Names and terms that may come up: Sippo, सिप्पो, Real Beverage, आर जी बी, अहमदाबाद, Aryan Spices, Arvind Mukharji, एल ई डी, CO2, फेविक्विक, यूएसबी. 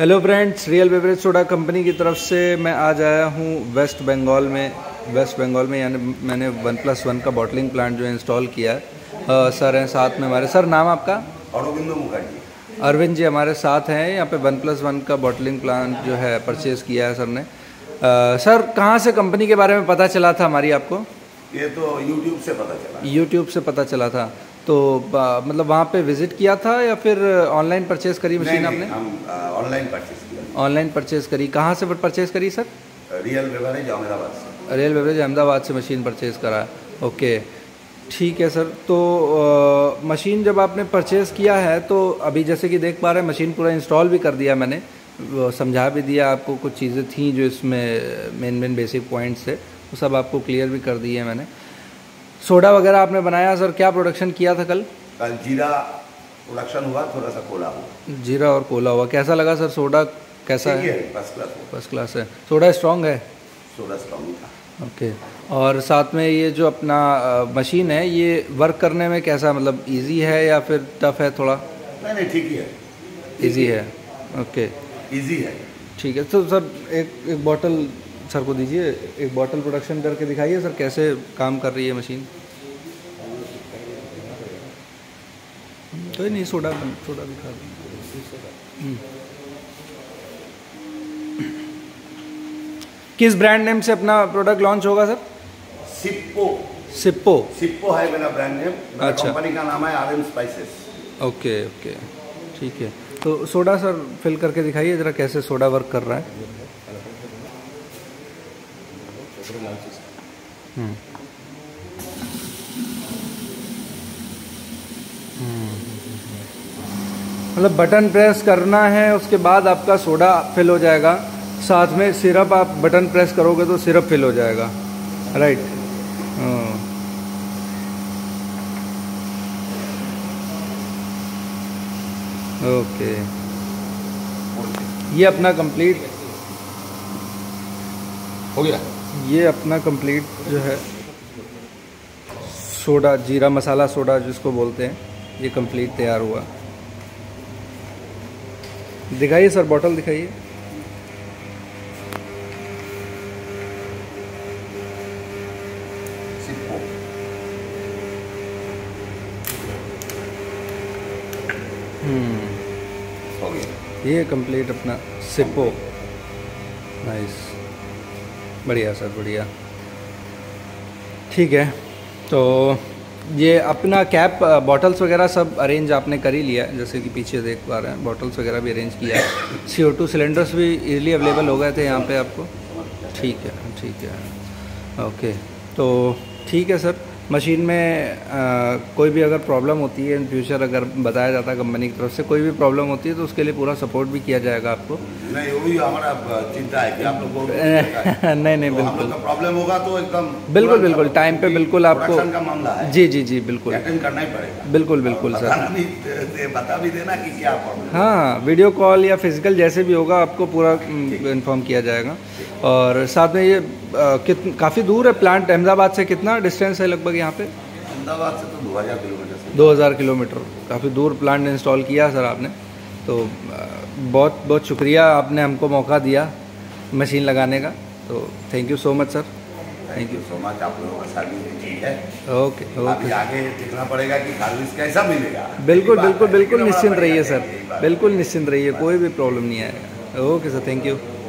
Hello friends, real beverage soda company की तरफ से मैं आज आया हूँ वेस्ट बंगाल में यानी मैंने 1+1 का बॉटलिंग प्लांट जो इंस्टॉल किया है। सर हैं साथ में हमारे। सर, नाम आपका? अरविंद मुखर्जी। अरविंद जी हमारे साथ हैं। यहाँ पे 1+1 का बॉटलिंग प्लांट जो है परचेज़ किया है सर ने। सर, कहाँ से कंपनी के बारे में पता चला था हमारी आपको? ये तो यूट्यूब से पता चला। यूट्यूब से पता चला था तो मतलब वहाँ पे विजिट किया था या फिर ऑनलाइन परचेज़ करी मशीन आपने? ऑनलाइन परचेज़ किया। ऑनलाइन परचेज़ करी। कहाँ से परचेज़ करी सर? रियल बेवरेज अहमदाबाद से। रियल बेवरेज अहमदाबाद से मशीन परचेज़ करा। ओके, ठीक है सर। तो मशीन जब आपने परचेज़ किया है तो अभी जैसे कि देख पा रहे हैं मशीन पूरा इंस्टॉल भी कर दिया मैंने, समझा भी दिया आपको। कुछ चीज़ें थी जो इसमें मेन बेसिक पॉइंट्स थे वो सब आपको क्लियर भी कर दिए मैंने। सोडा वगैरह आपने बनाया सर? क्या प्रोडक्शन किया था कल? कल जीरा प्रोडक्शन हुआ, थोड़ा सा कोला हुआ। जीरा और कोला हुआ। कैसा लगा सर सोडा? कैसा है? First class. फर्स्ट क्लास है। सोडा स्ट्रॉन्ग है? सोडा स्ट्रॉन्ग था। ओके। और साथ में ये जो अपना मशीन है ये वर्क करने में कैसा, मतलब इजी है या फिर टफ है थोड़ा? नहीं, ठीक ही है। ईजी है। ओके, ईजी है, ठीक है। तो सर एक बॉटल सर को दीजिए, एक बॉटल प्रोडक्शन करके दिखाइए सर कैसे काम कर रही है मशीन। तो नहीं, सोडा दिखा दें। किस ब्रांड नेम से अपना प्रोडक्ट लॉन्च होगा सर? सिप्पो। सिप्पो। सिप्पो है मेरा ब्रांड नेम। अच्छा। कंपनी का नाम है आर्यन स्पाइसेस। ओके ओके, ठीक है। तो सोडा सर फिल करके दिखाइए ज़रा कैसे सोडा वर्क कर रहा है। मतलब बटन प्रेस करना है, उसके बाद आपका सोडा फिल हो जाएगा। साथ में सिरप आप बटन प्रेस करोगे तो सिरप फिल हो जाएगा। राइट। ओके, ये अपना कंप्लीट हो गया। ये अपना कंप्लीट जो है सोडा, जीरा मसाला सोडा जिसको बोलते हैं, ये कंप्लीट तैयार हुआ। दिखाइए सर, बॉटल दिखाइए। ये कंप्लीट अपना सिप्पो। नाइस, बढ़िया सर, बढ़िया, ठीक है। तो ये अपना कैप, बॉटल्स वगैरह सब अरेंज आपने कर ही लिया है, जैसे कि पीछे देख पा रहे हैं बॉटल्स वगैरह भी अरेंज किया है। CO2 सिलेंडर्स भी इजीली अवेलेबल हो गए थे यहाँ पे आपको। ठीक है, ठीक है, ओके। तो ठीक है सर, मशीन में कोई भी अगर प्रॉब्लम होती है इन फ्यूचर, अगर बताया जाता है कंपनी की तरफ से कोई भी प्रॉब्लम होती है तो उसके लिए पूरा सपोर्ट भी किया जाएगा आपको। नहीं, वो भी हमारा चिंता है कि आप लोगों को नहीं, बिल्कुल प्रॉब्लम होगा तो एकदम बिल्कुल टाइम पे बिल्कुल आपको। जी, बिल्कुल अटेंड करना ही पड़ेगा। बिल्कुल सर, बता भी देना कि क्या प्रॉब्लम। हाँ, वीडियो कॉल या फिजिकल जैसे भी होगा आपको पूरा इन्फॉर्म किया जाएगा। और साथ में ये काफ़ी दूर है प्लांट अहमदाबाद से? कितना डिस्टेंस है लगभग यहाँ पे अहमदाबाद से? तो 2000 किलोमीटर। 2000 किलोमीटर, काफ़ी दूर प्लांट इंस्टॉल किया सर आपने। तो बहुत बहुत शुक्रिया, आपने हमको मौका दिया मशीन लगाने का। तो thank you so much sir. Thank you so much, आप लोगों का सर्विस ठीक है। ओके ओके, आगे देखना पड़ेगा कि सर्विस कैसा मिलेगा। बिल्कुल निश्चिंत रहिए सर, बिल्कुल निश्चिंत रहिए, कोई भी प्रॉब्लम नहीं आएगा। Okay sir, thank you.